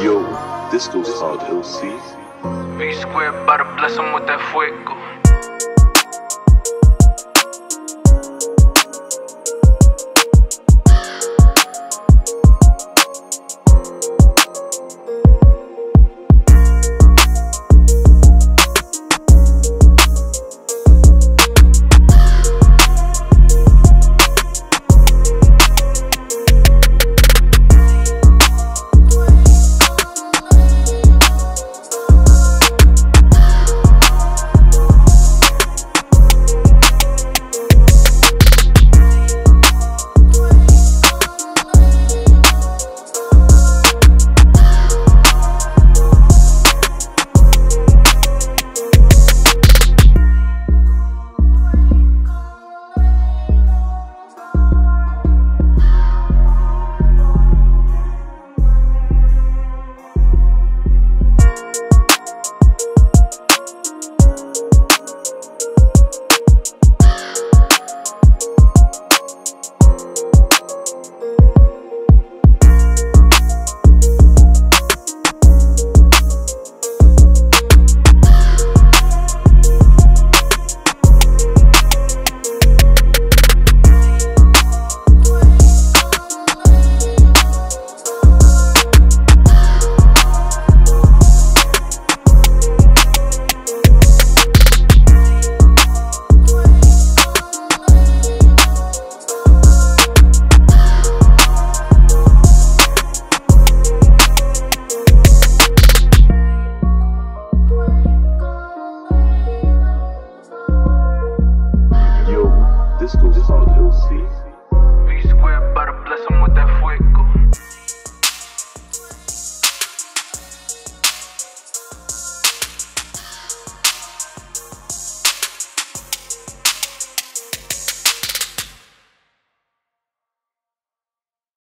Yo, this goes hard, LC. V squared, about to bless him with that fuego. This goes hard, LC.